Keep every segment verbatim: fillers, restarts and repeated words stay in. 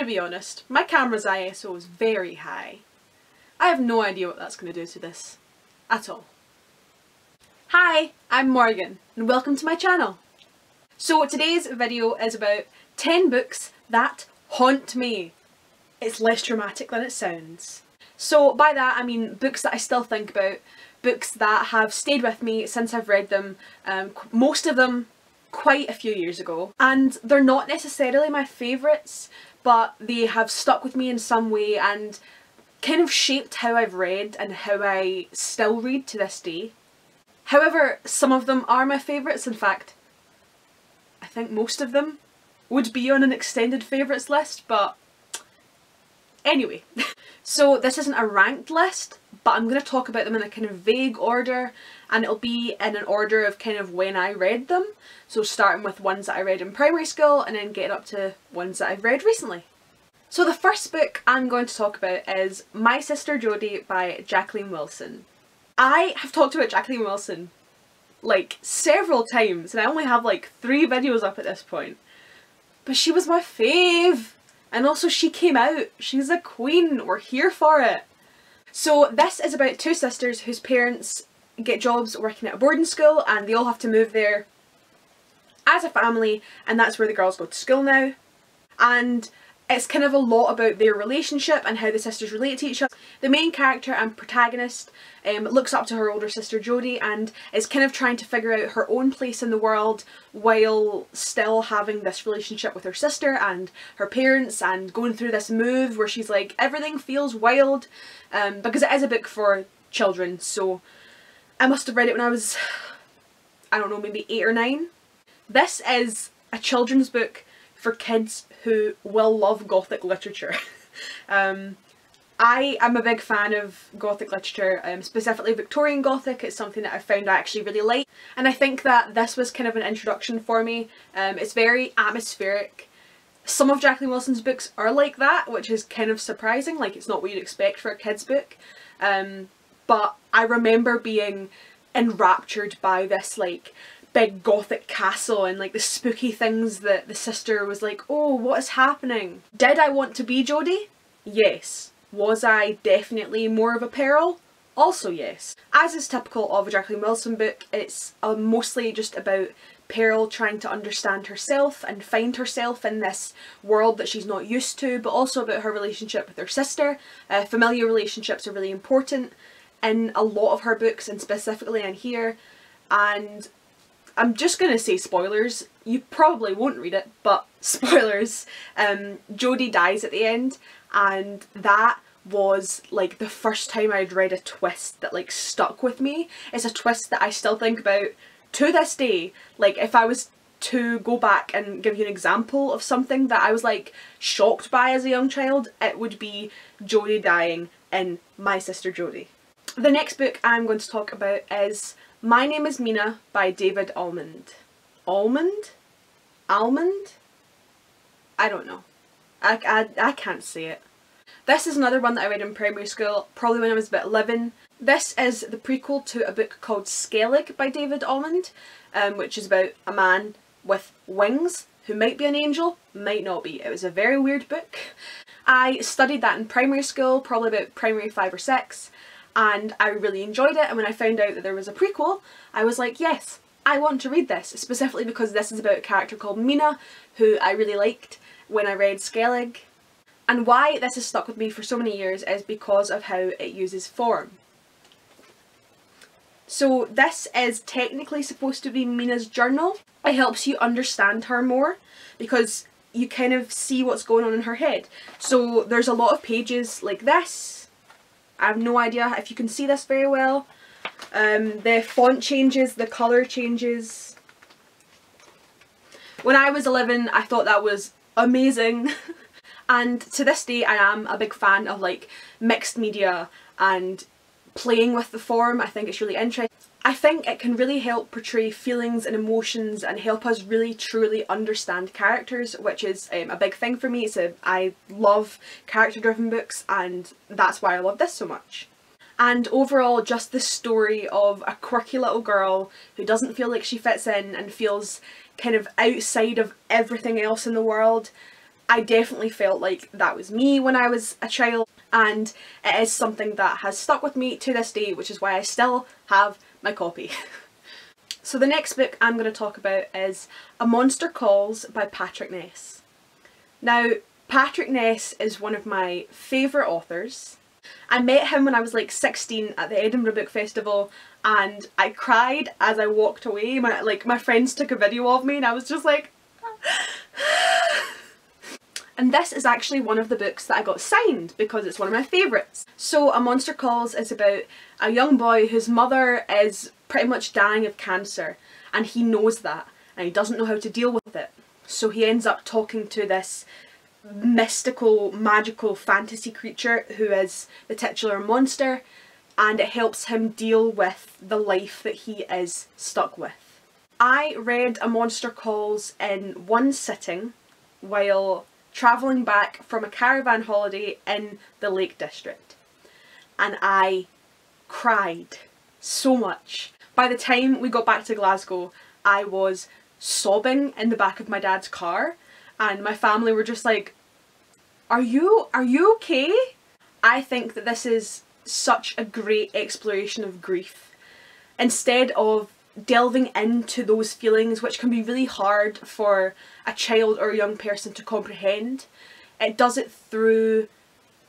gonna be honest, my camera's I S O is very high. I have no idea what that's gonna do to this, at all. Hi, I'm Morgan and welcome to my channel. So today's video is about ten books that haunt me. It's less dramatic than it sounds. So by that I mean books that I still think about, books that have stayed with me since I've read them, um, most of them quite a few years ago, and they're not necessarily my favourites, but they have stuck with me in some way and kind of shaped how I've read and how I still read to this day. However, some of them are my favourites. In fact, I think most of them would be on an extended favourites list, but anyway. So this isn't a ranked list, but I'm going to talk about them in a kind of vague order, and it'll be in an order of kind of when I read them. So starting with ones that I read in primary school and then getting up to ones that I've read recently. So the first book I'm going to talk about is My Sister Jodie by Jacqueline Wilson. I have talked about Jacqueline Wilson like several times and I only have like three videos up at this point, but she was my fave. And also she came out, she's a queen, we're here for it. So this is about two sisters whose parents get jobs working at a boarding school and they all have to move there as a family, and that's where the girls go to school now. And it's kind of a lot about their relationship and how the sisters relate to each other. The main character and protagonist um, looks up to her older sister Jodie and is kind of trying to figure out her own place in the world while still having this relationship with her sister and her parents, and going through this move where she's like, everything feels wild, um, because it is a book for children. So I must have read it when I was, I don't know, maybe eight or nine. This is a children's book for kids who will love Gothic literature. um, I am a big fan of Gothic literature, um, specifically Victorian Gothic. It's something that I found I actually really like, and I think that this was kind of an introduction for me. Um, it's very atmospheric. Some of Jacqueline Wilson's books are like that, which is kind of surprising, like it's not what you'd expect for a kid's book, um, but I remember being enraptured by this like big Gothic castle and like the spooky things that the sister was like, oh, what is happening? Did I want to be Jodie? Yes. Was I definitely more of a peril? Also yes. As is typical of a Jacqueline Wilson book, it's uh, mostly just about Peril trying to understand herself and find herself in this world that she's not used to, but also about her relationship with her sister. Uh, familiar relationships are really important in a lot of her books, and specifically in here, and I'm just gonna say spoilers, you probably won't read it, but spoilers, um, Jodie dies at the end, and that was like the first time I'd read a twist that like stuck with me. It's a twist that I still think about to this day. Like if I was to go back and give you an example of something that I was like shocked by as a young child, it would be Jodie dying in My Sister Jodie. The next book I'm going to talk about is My Name is Mina by David Almond. Almond? Almond? I don't know. I, I, I can't say it. This is another one that I read in primary school, probably when I was about eleven. This is the prequel to a book called Skellig by David Almond, um, which is about a man with wings who might be an angel, might not be. It was a very weird book. I studied that in primary school, probably about primary five or six. And I really enjoyed it, and when I found out that there was a prequel I was like, yes, I want to read this, specifically because this is about a character called Mina who I really liked when I read Skellig. And why this has stuck with me for so many years is because of how it uses form. So this is technically supposed to be Mina's journal. It helps you understand her more because you kind of see what's going on in her head. So there's a lot of pages like this. I have no idea if you can see this very well. Um, the font changes, the colour changes. When I was eleven, I thought that was amazing. And to this day, I am a big fan of like mixed media and playing with the form. I think it's really interesting. I think it can really help portray feelings and emotions and help us really truly understand characters, which is um, a big thing for me. So I love character driven books, and that's why I love this so much. And overall, just the story of a quirky little girl who doesn't feel like she fits in and feels kind of outside of everything else in the world I definitely felt like that was me when I was a child, and it is something that has stuck with me to this day, which is why I still have my copy. So the next book I'm going to talk about is A Monster Calls by Patrick Ness. Now, Patrick Ness is one of my favourite authors. I met him when I was like sixteen at the Edinburgh Book Festival, and I cried as I walked away. My, like, my friends took a video of me and I was just like... And this is actually one of the books that I got signed because it's one of my favourites. So A Monster Calls is about a young boy whose mother is pretty much dying of cancer, and he knows that and he doesn't know how to deal with it. So he ends up talking to this mystical, magical fantasy creature who is the titular monster, and it helps him deal with the life that he is stuck with. I read A Monster Calls in one sitting while travelling back from a caravan holiday in the Lake District, and I cried so much. By the time we got back to Glasgow, I was sobbing in the back of my dad's car, and my family were just like, are you are you okay? I think that this is such a great exploration of grief. Instead of delving into those feelings, which can be really hard for a child or a young person to comprehend, it does it through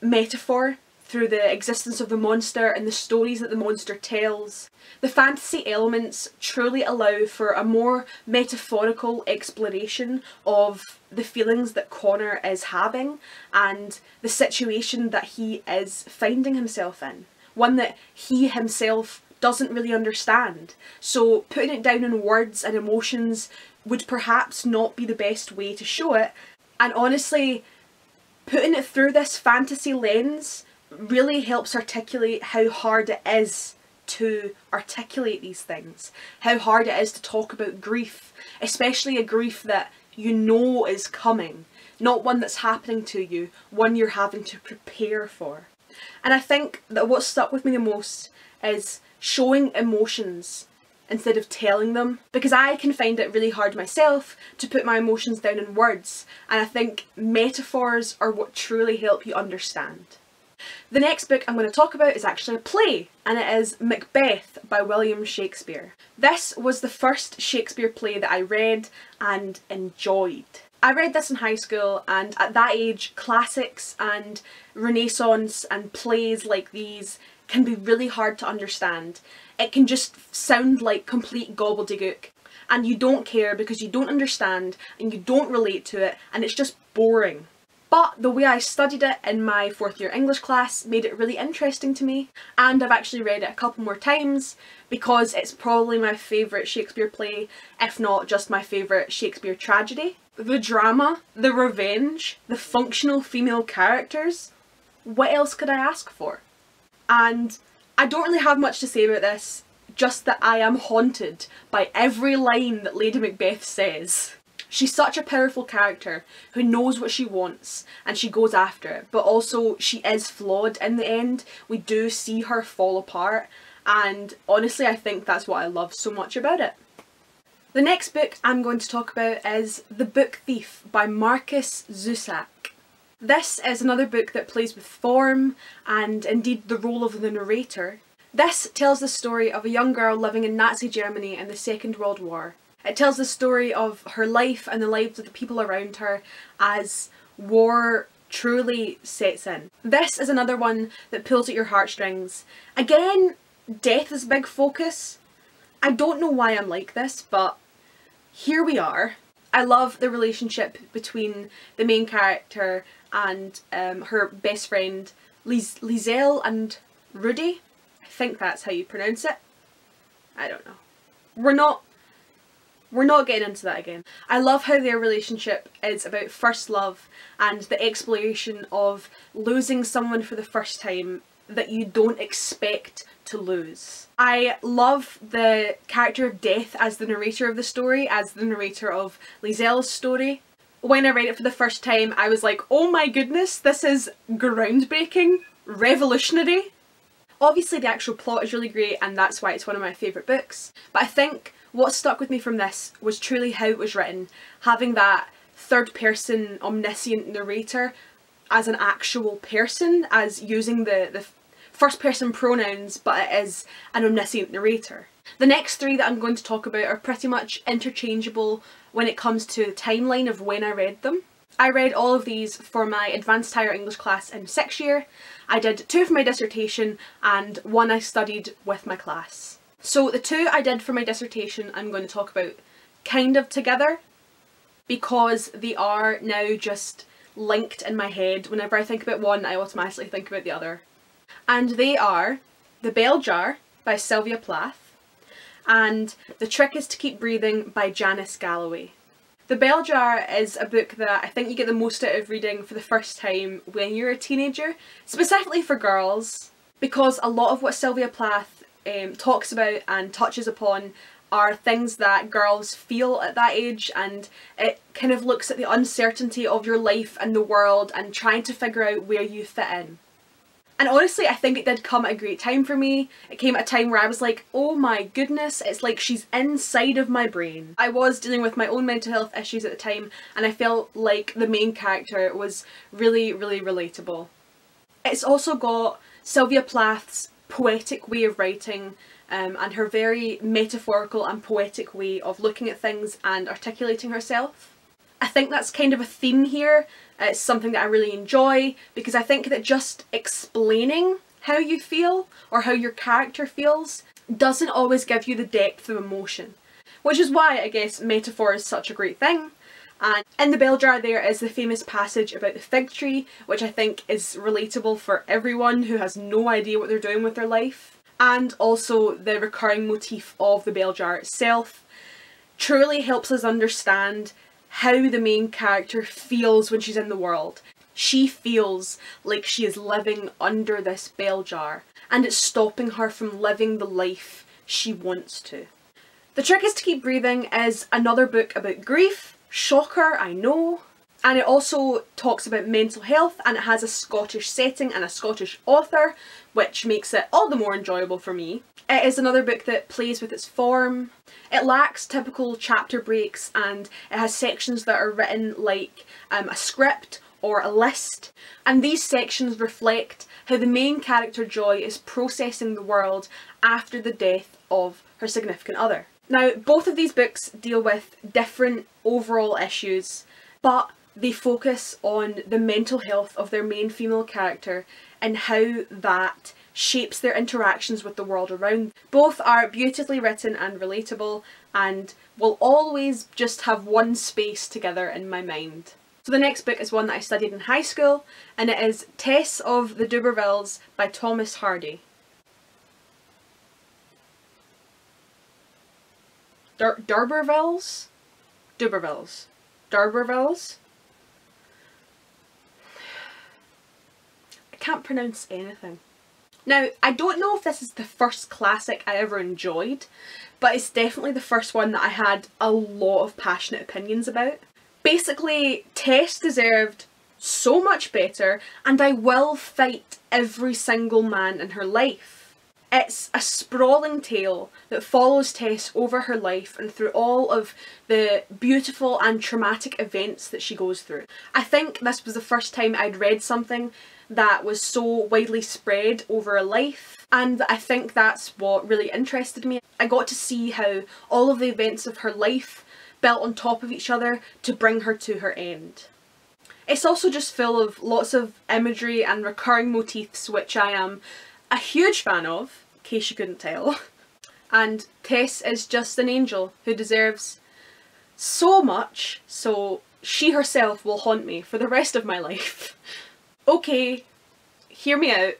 metaphor, through the existence of the monster and the stories that the monster tells. The fantasy elements truly allow for a more metaphorical exploration of the feelings that Connor is having and the situation that he is finding himself in, one that he himself doesn't really understand. So putting it down in words and emotions would perhaps not be the best way to show it, and honestly putting it through this fantasy lens really helps articulate how hard it is to articulate these things, how hard it is to talk about grief, especially a grief that you know is coming, not one that's happening to you, one you're having to prepare for. And I think that what stuck with me the most is showing emotions instead of telling them, because I can find it really hard myself to put my emotions down in words, and I think metaphors are what truly help you understand. The next book I'm going to talk about is actually a play, and it is Macbeth by William Shakespeare. This was the first Shakespeare play that I read and enjoyed. I read this in high school, and at that age classics and Renaissance and plays like these can be really hard to understand. It can just sound like complete gobbledygook, and you don't care because you don't understand and you don't relate to it, and it's just boring. But the way I studied it in my fourth year English class made it really interesting to me, and I've actually read it a couple more times because it's probably my favourite Shakespeare play, if not just my favourite Shakespeare tragedy. The drama, the revenge, the functional female characters, what else could I ask for? And I don't really have much to say about this, just that I am haunted by every line that Lady Macbeth says. She's such a powerful character who knows what she wants and she goes after it, but also she is flawed in the end. We do see her fall apart, and honestly I think that's what I love so much about it. The next book I'm going to talk about is The Book Thief by Marcus Zusak. This is another book that plays with form and indeed the role of the narrator. This tells the story of a young girl living in Nazi Germany in the Second World War. It tells the story of her life and the lives of the people around her as war truly sets in. This is another one that pulls at your heartstrings. Again, death is a big focus. I don't know why I'm like this, but here we are. I love the relationship between the main character and um, her best friend Liz Lizelle and Rudy. I think that's how you pronounce it. I don't know. We're not we're not getting into that again. I love how their relationship is about first love and the exploration of losing someone for the first time that you don't expect to lose. I love the character of Death as the narrator of the story, as the narrator of Lizelle's story. When I read it for the first time, I was like, oh my goodness, this is groundbreaking, revolutionary. Obviously the actual plot is really great, and that's why it's one of my favourite books, but I think what stuck with me from this was truly how it was written, having that third-person omniscient narrator as an actual person, as using the, the first-person pronouns, but it is an omniscient narrator. The next three that I'm going to talk about are pretty much interchangeable when it comes to the timeline of when I read them. I read all of these for my advanced higher English class in sixth year. I did two for my dissertation and one I studied with my class. So the two I did for my dissertation I'm going to talk about kind of together, because they are now just linked in my head. Whenever I think about one, I automatically think about the other. And they are The Bell Jar by Sylvia Plath and The Trick Is to Keep Breathing by Janice Galloway. The Bell Jar is a book that I think you get the most out of reading for the first time when you're a teenager, specifically for girls, because a lot of what Sylvia Plath um, talks about and touches upon are things that girls feel at that age, and it kind of looks at the uncertainty of your life and the world and trying to figure out where you fit in. And honestly, I think it did come at a great time for me. It came at a time where I was like, oh my goodness, it's like she's inside of my brain. I was dealing with my own mental health issues at the time, and I felt like the main character was really, really relatable. It's also got Sylvia Plath's poetic way of writing um, and her very metaphorical and poetic way of looking at things and articulating herself. I think that's kind of a theme here. It's something that I really enjoy, because I think that just explaining how you feel or how your character feels doesn't always give you the depth of emotion, which is why I guess metaphor is such a great thing. And in The Bell Jar there is the famous passage about the fig tree, which I think is relatable for everyone who has no idea what they're doing with their life, and also the recurring motif of The Bell Jar itself truly helps us understand how the main character feels when she's in the world. She feels like she is living under this bell jar, and it's stopping her from living the life she wants to. The Trick Is to Keep Breathing is another book about grief. Shocker, I know. And it also talks about mental health, and it has a Scottish setting and a Scottish author, which makes it all the more enjoyable for me. It is another book that plays with its form. It lacks typical chapter breaks, and it has sections that are written like um, a script or a list, and these sections reflect how the main character Joy is processing the world after the death of her significant other. Now, both of these books deal with different overall issues, but they focus on the mental health of their main female character and how that shapes their interactions with the world around them. Both are beautifully written and relatable, and will always just have one space together in my mind. So the next book is one that I studied in high school, and it is Tess of the d'Urbervilles by Thomas Hardy. Dur d'Urbervilles? D'Urbervilles. D'Urbervilles? I can't pronounce anything. Now, I don't know if this is the first classic I ever enjoyed, but it's definitely the first one that I had a lot of passionate opinions about. Basically, Tess deserved so much better, and I will fight every single man in her life. It's a sprawling tale that follows Tess over her life and through all of the beautiful and traumatic events that she goes through. I think this was the first time I'd read something that was so widely spread over a life, and I think that's what really interested me. I got to see how all of the events of her life built on top of each other to bring her to her end. It's also just full of lots of imagery and recurring motifs, which I am a huge fan of, in case you couldn't tell. And Tess is just an angel who deserves so much, so she herself will haunt me for the rest of my life. Okay, hear me out,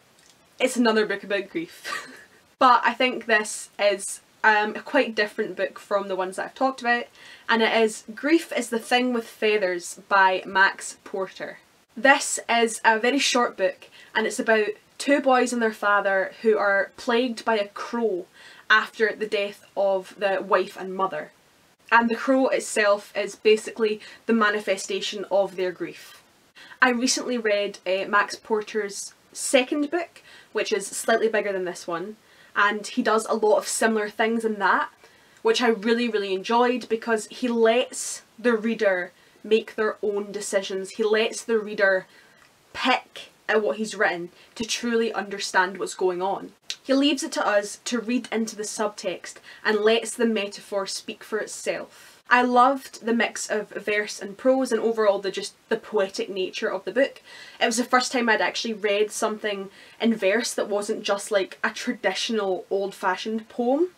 it's another book about grief. But I think this is um, a quite different book from the ones that I've talked about, and it is Grief is the Thing with Feathers by Max Porter. This is a very short book, and it's about two boys and their father who are plagued by a crow after the death of the wife and mother. And the crow itself is basically the manifestation of their grief. I recently read uh, Max Porter's second book, which is slightly bigger than this one, and he does a lot of similar things in that, which I really, really enjoyed, because he lets the reader make their own decisions. He lets the reader pick at what he's written to truly understand what's going on. He leaves it to us to read into the subtext and lets the metaphor speak for itself. I loved the mix of verse and prose and overall the just the poetic nature of the book. It was the first time I'd actually read something in verse that wasn't just like a traditional old-fashioned poem.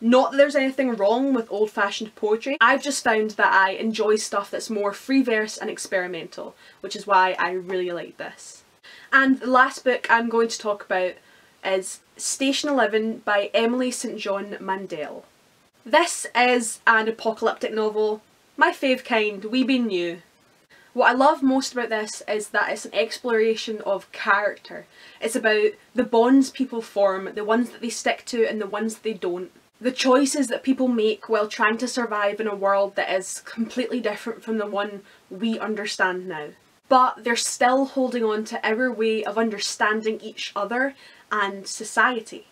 Not that there's anything wrong with old-fashioned poetry, I've just found that I enjoy stuff that's more free verse and experimental, which is why I really like this. And the last book I'm going to talk about is Station Eleven by Emily Saint John Mandel. This is an apocalyptic novel, my fave kind, wee be new. What I love most about this is that it's an exploration of character. It's about the bonds people form, the ones that they stick to and the ones that they don't. The choices that people make while trying to survive in a world that is completely different from the one we understand now. But they're still holding on to our way of understanding each other and society.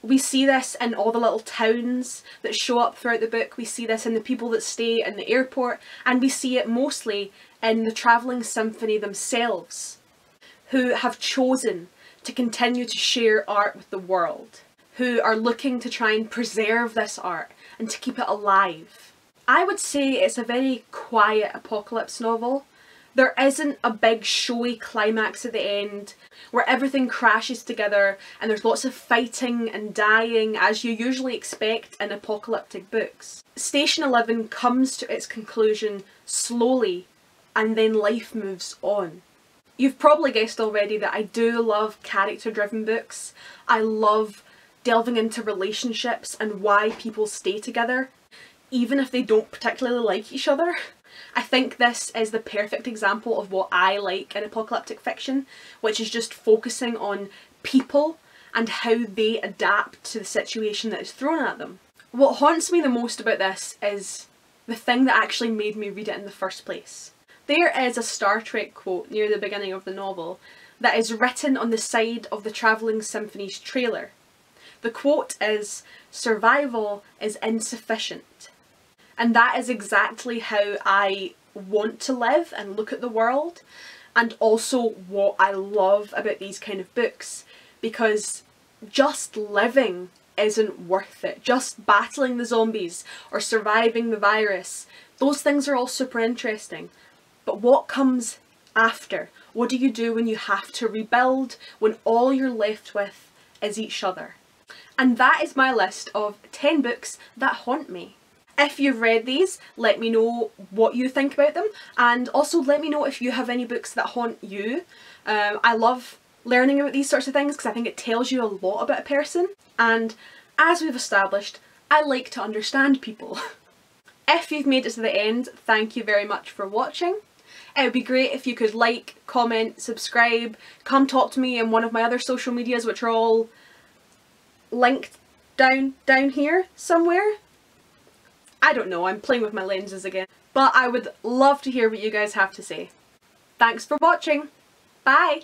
We see this in all the little towns that show up throughout the book, we see this in the people that stay in the airport, and we see it mostly in the travelling symphony themselves, who have chosen to continue to share art with the world, who are looking to try and preserve this art and to keep it alive. I would say it's a very quiet apocalypse novel. There isn't a big showy climax at the end where everything crashes together and there's lots of fighting and dying as you usually expect in apocalyptic books. Station Eleven comes to its conclusion slowly and then life moves on. You've probably guessed already that I do love character-driven books. I love delving into relationships and why people stay together, even if they don't particularly like each other. I think this is the perfect example of what I like in apocalyptic fiction, which is just focusing on people and how they adapt to the situation that is thrown at them. What haunts me the most about this is the thing that actually made me read it in the first place. There is a Star Trek quote near the beginning of the novel that is written on the side of the Travelling Symphony's trailer. The quote is, "Survival is insufficient." And that is exactly how I want to live and look at the world, and also what I love about these kind of books, because just living isn't worth it. Just battling the zombies or surviving the virus, those things are all super interesting, but what comes after? What do you do when you have to rebuild, when all you're left with is each other? And that is my list of ten books that haunt me. If you've read these, let me know what you think about them, and also let me know if you have any books that haunt you. Um, I love learning about these sorts of things because I think it tells you a lot about a person, and as we've established, I like to understand people. If you've made it to the end, thank you very much for watching. It would be great if you could like, comment, subscribe, come talk to me in one of my other social medias which are all linked down, down here somewhere. I don't know, I'm playing with my lenses again, but I would love to hear what you guys have to say. Thanks for watching, bye!